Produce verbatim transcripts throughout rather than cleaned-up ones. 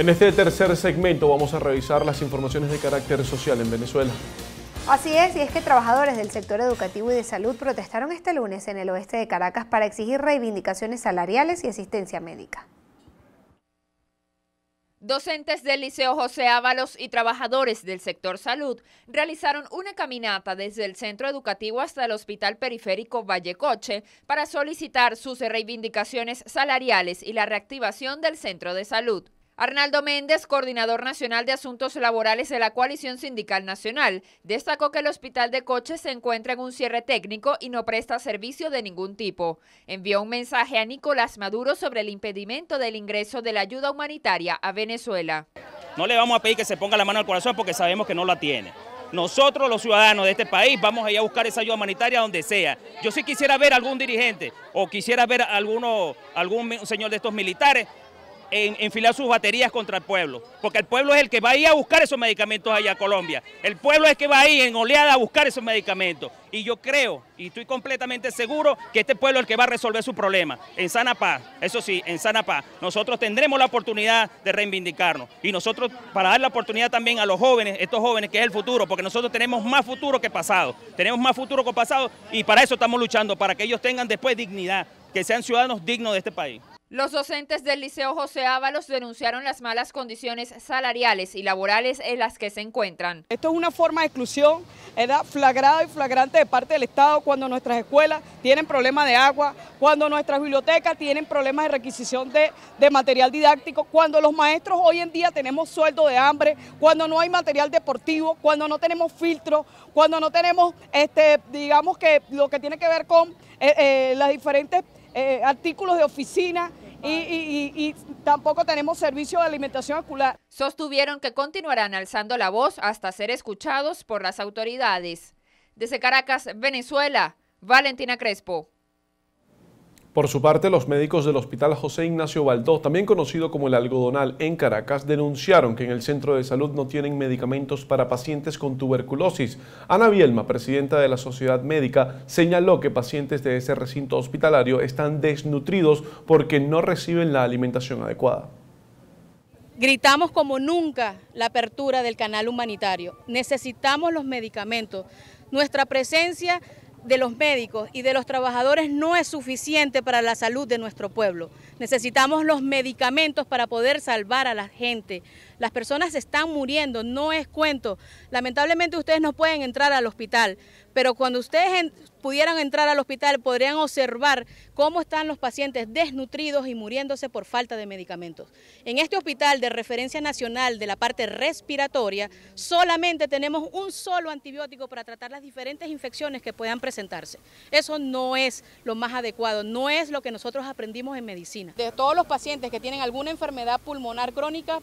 En este tercer segmento vamos a revisar las informaciones de carácter social en Venezuela. Así es, y es que trabajadores del sector educativo y de salud protestaron este lunes en el oeste de Caracas para exigir reivindicaciones salariales y asistencia médica. Docentes del Liceo José Ávalos y trabajadores del sector salud realizaron una caminata desde el centro educativo hasta el hospital periférico Vallecoche para solicitar sus reivindicaciones salariales y la reactivación del centro de salud. Arnaldo Méndez, coordinador nacional de asuntos laborales de la Coalición Sindical Nacional, destacó que el hospital de Coche se encuentra en un cierre técnico y no presta servicio de ningún tipo. Envió un mensaje a Nicolás Maduro sobre el impedimento del ingreso de la ayuda humanitaria a Venezuela. No le vamos a pedir que se ponga la mano al corazón porque sabemos que no la tiene. Nosotros, los ciudadanos de este país, vamos a ir a buscar esa ayuda humanitaria donde sea. Yo sí quisiera ver algún dirigente o quisiera ver alguno, algún señor de estos militares En, enfilar sus baterías contra el pueblo, porque el pueblo es el que va a ir a buscar esos medicamentos allá a Colombia, el pueblo es el que va a ir en oleada a buscar esos medicamentos, y yo creo, y estoy completamente seguro, que este pueblo es el que va a resolver su problema, en sana paz, eso sí, en sana paz, nosotros tendremos la oportunidad de reivindicarnos, y nosotros para dar la oportunidad también a los jóvenes, estos jóvenes que es el futuro, porque nosotros tenemos más futuro que pasado, tenemos más futuro que pasado, y para eso estamos luchando, para que ellos tengan después dignidad, que sean ciudadanos dignos de este país. Los docentes del Liceo José Ávalos denunciaron las malas condiciones salariales y laborales en las que se encuentran. Esto es una forma de exclusión, era flagrada y flagrante de parte del Estado cuando nuestras escuelas tienen problemas de agua, cuando nuestras bibliotecas tienen problemas de requisición de, de material didáctico, cuando los maestros hoy en día tenemos sueldo de hambre, cuando no hay material deportivo, cuando no tenemos filtros, cuando no tenemos, este, digamos que lo que tiene que ver con eh, eh, las diferentes eh, artículos de oficina, Y, y, y, y tampoco tenemos servicio de alimentación escolar. Sostuvieron que continuarán alzando la voz hasta ser escuchados por las autoridades. Desde Caracas, Venezuela, Valentina Crespo. Por su parte, los médicos del Hospital José Ignacio Baldó, también conocido como El Algodonal en Caracas, denunciaron que en el centro de salud no tienen medicamentos para pacientes con tuberculosis. Ana Vielma, presidenta de la Sociedad Médica, señaló que pacientes de ese recinto hospitalario están desnutridos porque no reciben la alimentación adecuada. Gritamos como nunca la apertura del canal humanitario. Necesitamos los medicamentos. Nuestra presencia de los médicos y de los trabajadores no es suficiente para la salud de nuestro pueblo. Necesitamos los medicamentos para poder salvar a la gente. Las personas están muriendo, no es cuento. Lamentablemente ustedes no pueden entrar al hospital, pero cuando ustedes en, pudieran entrar al hospital podrían observar cómo están los pacientes desnutridos y muriéndose por falta de medicamentos. En este hospital de referencia nacional de la parte respiratoria, solamente tenemos un solo antibiótico para tratar las diferentes infecciones que puedan presentarse. Eso no es lo más adecuado, no es lo que nosotros aprendimos en medicina. De todos los pacientes que tienen alguna enfermedad pulmonar crónica,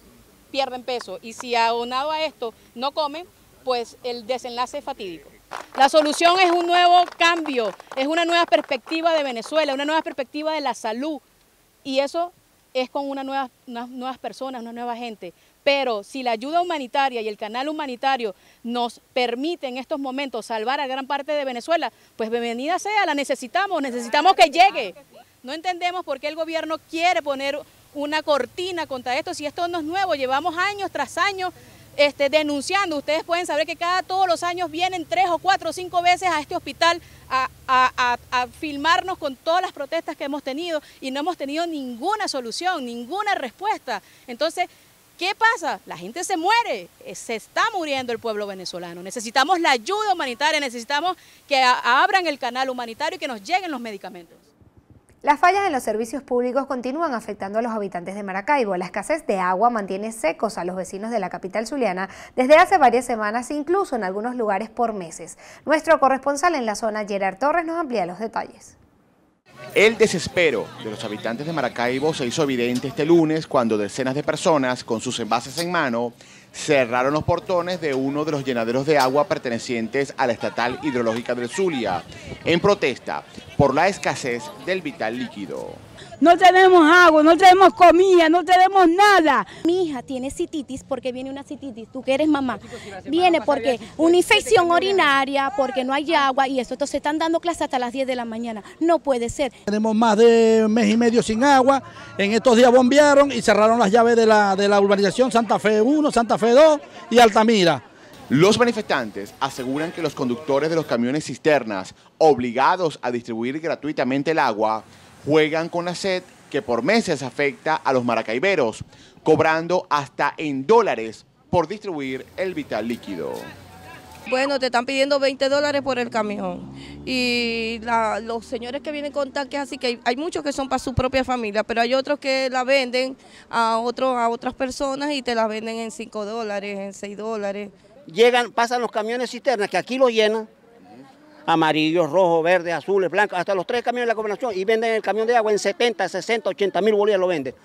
pierden peso, y si aunado a esto no comen, pues el desenlace es fatídico. La solución es un nuevo cambio, es una nueva perspectiva de Venezuela, una nueva perspectiva de la salud, y eso es con una nueva, unas nuevas personas, una nueva gente. Pero si la ayuda humanitaria y el canal humanitario nos permite en estos momentos salvar a gran parte de Venezuela, pues bienvenida sea, la necesitamos, necesitamos que llegue. No entendemos por qué el gobierno quiere poner una cortina contra esto, si esto no es nuevo, llevamos años tras años este, denunciando. Ustedes pueden saber que cada todos los años vienen tres o cuatro o cinco veces a este hospital a, a, a, a filmarnos con todas las protestas que hemos tenido y no hemos tenido ninguna solución, ninguna respuesta. Entonces, ¿qué pasa? La gente se muere, se está muriendo el pueblo venezolano. Necesitamos la ayuda humanitaria, necesitamos que abran el canal humanitario y que nos lleguen los medicamentos. Las fallas en los servicios públicos continúan afectando a los habitantes de Maracaibo. La escasez de agua mantiene secos a los vecinos de la capital zuliana desde hace varias semanas, incluso en algunos lugares por meses. Nuestro corresponsal en la zona, Gerard Torres, nos amplía los detalles. El desespero de los habitantes de Maracaibo se hizo evidente este lunes cuando decenas de personas con sus envases en mano cerraron los portones de uno de los llenaderos de agua pertenecientes a la Estatal Hidrológica del Zulia, en protesta por la escasez del vital líquido. No tenemos agua, no tenemos comida, no tenemos nada. Mi hija tiene cititis, porque viene una cititis, tú que eres mamá, viene porque una infección urinaria, porque no hay agua y eso, entonces están dando clases hasta las diez de la mañana, no puede ser. Tenemos más de un mes y medio sin agua, en estos días bombearon y cerraron las llaves de la, de la urbanización Santa Fe uno, Santa Fe dos y Altamira. Los manifestantes aseguran que los conductores de los camiones cisternas, obligados a distribuir gratuitamente el agua, juegan con la sed que por meses afecta a los maracaiberos, cobrando hasta en dólares por distribuir el vital líquido. Bueno, te están pidiendo veinte dólares por el camión y la, los señores que vienen con tanques, así que hay, hay muchos que son para su propia familia, pero hay otros que la venden a, otro, a otras personas y te la venden en cinco dólares, en seis dólares. Llegan, pasan los camiones cisternas que aquí lo llenan, amarillos, rojos, verdes, azules, blancos, hasta los tres camiones de la gobernación y venden el camión de agua en setenta, sesenta, ochenta mil bolívares lo venden.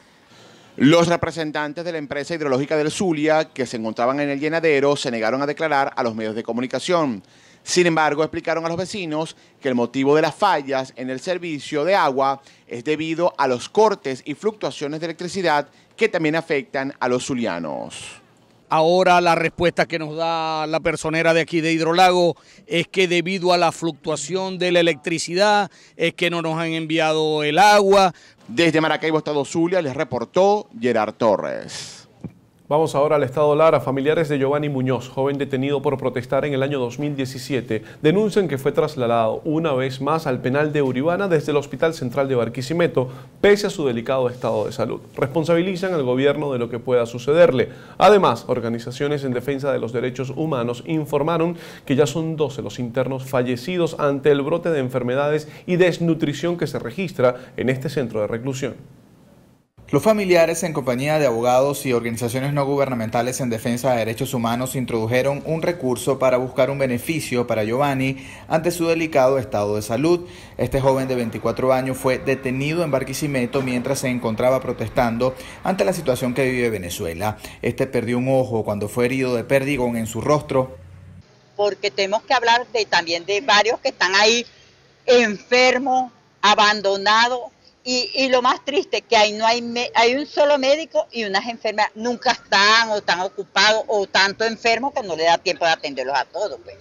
Los representantes de la empresa hidrológica del Zulia que se encontraban en el llenadero se negaron a declarar a los medios de comunicación. Sin embargo, explicaron a los vecinos que el motivo de las fallas en el servicio de agua es debido a los cortes y fluctuaciones de electricidad que también afectan a los zulianos. Ahora la respuesta que nos da la personera de aquí de Hidrolago es que debido a la fluctuación de la electricidad es que no nos han enviado el agua. Desde Maracaibo, Estado Zulia, les reportó Gerard Torres. Vamos ahora al estado Lara. Familiares de Giovanni Muñoz, joven detenido por protestar en el año dos mil diecisiete, denuncian que fue trasladado una vez más al penal de Uribana desde el Hospital Central de Barquisimeto, pese a su delicado estado de salud. Responsabilizan al gobierno de lo que pueda sucederle. Además, organizaciones en defensa de los derechos humanos informaron que ya son doce los internos fallecidos ante el brote de enfermedades y desnutrición que se registra en este centro de reclusión. Los familiares, en compañía de abogados y organizaciones no gubernamentales en defensa de derechos humanos, introdujeron un recurso para buscar un beneficio para Giovanni ante su delicado estado de salud. Este joven de veinticuatro años fue detenido en Barquisimeto mientras se encontraba protestando ante la situación que vive Venezuela. Este perdió un ojo cuando fue herido de perdigón en su rostro. Porque tenemos que hablar de, también de varios que están ahí enfermos, abandonados. Y, y lo más triste que ahí no hay, me, hay un solo médico y unas enfermas nunca están o están ocupados o tanto enfermos que no le da tiempo de atenderlos a todos. Pues.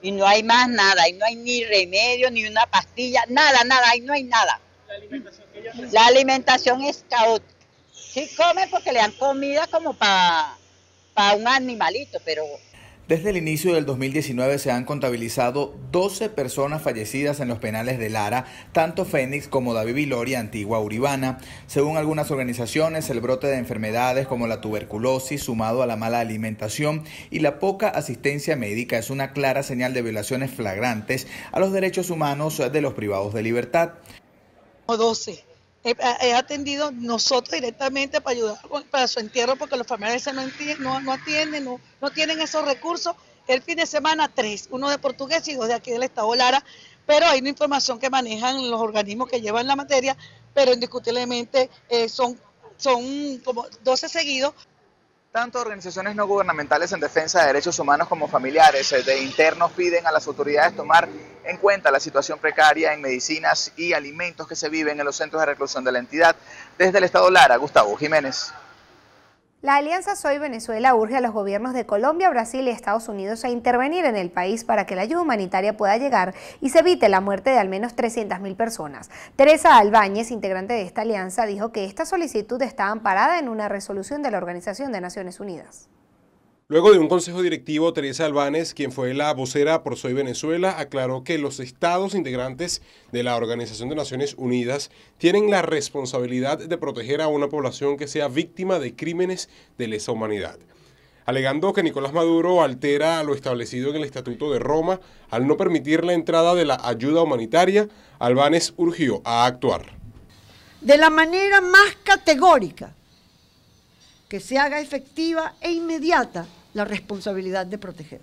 Y no hay más nada, ahí no hay ni remedio, ni una pastilla, nada, nada, ahí no hay nada. La alimentación, que ellos reciben. La alimentación es caótica. Sí comen porque le dan comida como para pa un animalito, pero... Desde el inicio del dos mil diecinueve se han contabilizado doce personas fallecidas en los penales de Lara, tanto Fénix como David Viloria, Antigua Uribana. Según algunas organizaciones, el brote de enfermedades como la tuberculosis, sumado a la mala alimentación y la poca asistencia médica, es una clara señal de violaciones flagrantes a los derechos humanos de los privados de libertad. doce. He atendido nosotros directamente para ayudar para su entierro porque los familiares no, no atienden, no, no tienen esos recursos. El fin de semana tres, uno de Portugués y dos de aquí del estado Lara, pero hay una información que manejan los organismos que llevan la materia, pero indiscutiblemente eh, son, son como doce seguidos. Tanto organizaciones no gubernamentales en defensa de derechos humanos como familiares de internos piden a las autoridades tomar en cuenta la situación precaria en medicinas y alimentos que se viven en los centros de reclusión de la entidad. Desde el estado Lara, Gustavo Jiménez. La Alianza Soy Venezuela urge a los gobiernos de Colombia, Brasil y Estados Unidos a intervenir en el país para que la ayuda humanitaria pueda llegar y se evite la muerte de al menos trescientas mil personas. Teresa Albanes, integrante de esta alianza, dijo que esta solicitud está amparada en una resolución de la Organización de Naciones Unidas. Luego de un consejo directivo, Teresa Albanes, quien fue la vocera por Soy Venezuela, aclaró que los estados integrantes de la Organización de Naciones Unidas tienen la responsabilidad de proteger a una población que sea víctima de crímenes de lesa humanidad, alegando que Nicolás Maduro altera lo establecido en el Estatuto de Roma al no permitir la entrada de la ayuda humanitaria. Albanes urgió a actuar de la manera más categórica, que se haga efectiva e inmediata la responsabilidad de proteger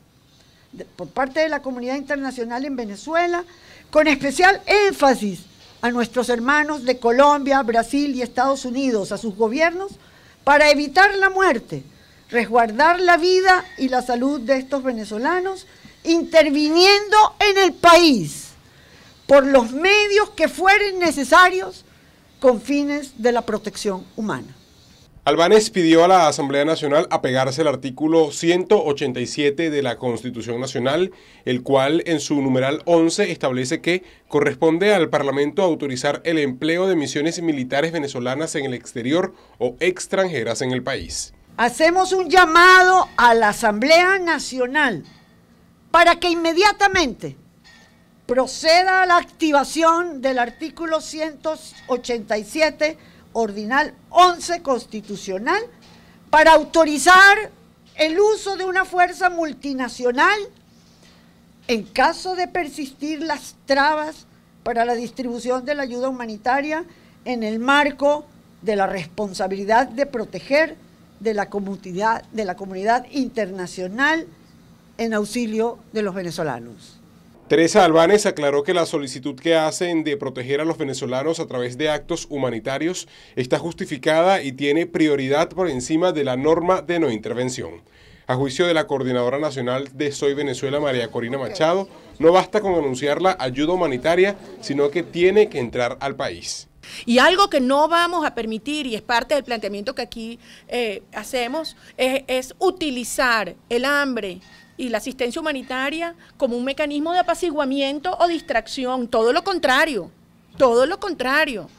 de, por parte de la comunidad internacional en Venezuela, con especial énfasis a nuestros hermanos de Colombia, Brasil y Estados Unidos, a sus gobiernos, para evitar la muerte resguardar la vida y la salud de estos venezolanos, interviniendo en el país por los medios que fueren necesarios con fines de la protección humana. Albanes pidió a la Asamblea Nacional apegarse al artículo ciento ochenta y siete de la Constitución Nacional, el cual en su numeral once establece que corresponde al Parlamento autorizar el empleo de misiones militares venezolanas en el exterior o extranjeras en el país. Hacemos un llamado a la Asamblea Nacional para que inmediatamente proceda a la activación del artículo ciento ochenta y siete ordinal once constitucional para autorizar el uso de una fuerza multinacional en caso de persistir las trabas para la distribución de la ayuda humanitaria en el marco de la responsabilidad de proteger de la comunidad, de la comunidad internacional en auxilio de los venezolanos. Teresa Albanes aclaró que la solicitud que hacen de proteger a los venezolanos a través de actos humanitarios está justificada y tiene prioridad por encima de la norma de no intervención. A juicio de la Coordinadora Nacional de Soy Venezuela, María Corina Machado, no basta con anunciar la ayuda humanitaria, sino que tiene que entrar al país. Y algo que no vamos a permitir, y es parte del planteamiento que aquí eh, hacemos, es, es utilizar el hambre y la asistencia humanitaria como un mecanismo de apaciguamiento o distracción. Todo lo contrario, todo lo contrario.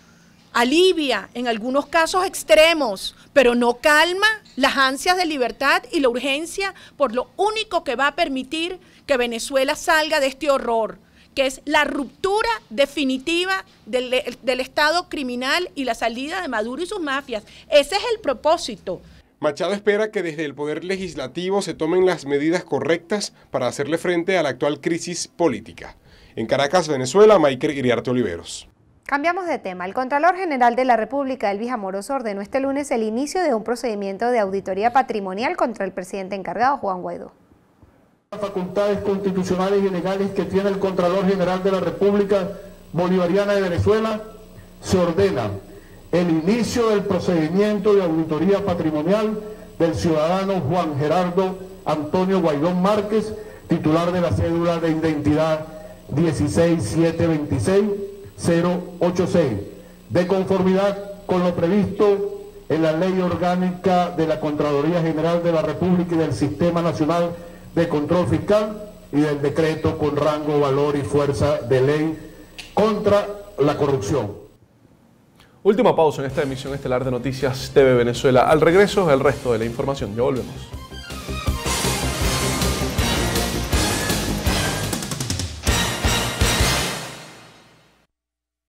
Alivia en algunos casos extremos, pero no calma las ansias de libertad y la urgencia por lo único que va a permitir que Venezuela salga de este horror, que es la ruptura definitiva del, del Estado criminal y la salida de Maduro y sus mafias. Ese es el propósito. Machado espera que desde el Poder Legislativo se tomen las medidas correctas para hacerle frente a la actual crisis política. En Caracas, Venezuela, Maiker Iriarte Oliveros. Cambiamos de tema. El Contralor General de la República, Elvis Amoroso, ordenó este lunes el inicio de un procedimiento de auditoría patrimonial contra el presidente encargado, Juan Guaidó. Las facultades constitucionales y legales que tiene el Contralor General de la República Bolivariana de Venezuela, se ordena el inicio del procedimiento de auditoría patrimonial del ciudadano Juan Gerardo Antonio Guaidó Márquez, titular de la cédula de identidad dieciséis mil setecientos veintiséis cero ochenta y seis, de conformidad con lo previsto en la Ley Orgánica de la Contraloría General de la República y del Sistema Nacional de Control Fiscal y del decreto con rango, valor y fuerza de ley contra la corrupción. Última pausa en esta emisión estelar de Noticias T V Venezuela. Al regreso, el resto de la información. Ya volvemos.